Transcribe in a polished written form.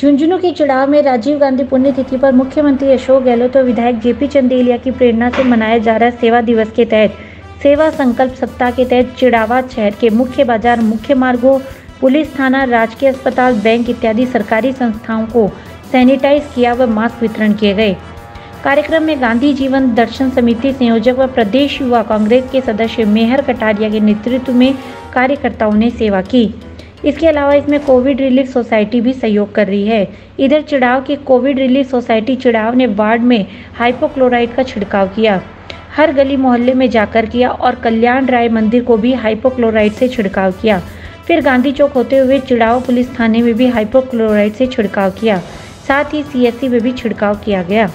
झुंझुनू के चिड़ावा में राजीव गांधी पुण्यतिथि पर मुख्यमंत्री अशोक गहलोत और विधायक जेपी चंदेलिया की प्रेरणा से मनाया जा रहा सेवा दिवस के तहत सेवा संकल्प सप्ताह के तहत चिड़ावा शहर के मुख्य बाजार, मुख्य मार्गों, पुलिस थाना, राजकीय अस्पताल, बैंक इत्यादि सरकारी संस्थाओं को सैनिटाइज किया व मास्क वितरण किए गए। कार्यक्रम में गांधी जीवन दर्शन समिति संयोजक व प्रदेश युवा कांग्रेस के सदस्य मेहर कटारिया के नेतृत्व में कार्यकर्ताओं ने सेवा की। इसके अलावा इसमें कोविड रिलीफ सोसाइटी भी सहयोग कर रही है। इधर चिड़ाव की कोविड रिलीफ सोसाइटी चिड़ाव ने वार्ड में हाइपो क्लारोइड का छिड़काव किया, हर गली मोहल्ले में जाकर किया और कल्याण राय मंदिर को भी हाइपो क्लारोइड से छिड़काव किया। फिर गांधी चौक होते हुए चिड़ाव पुलिस थाने में भी हाइपो क्लारोइड से छिड़काव किया, साथ ही CSC में भी छिड़काव किया गया।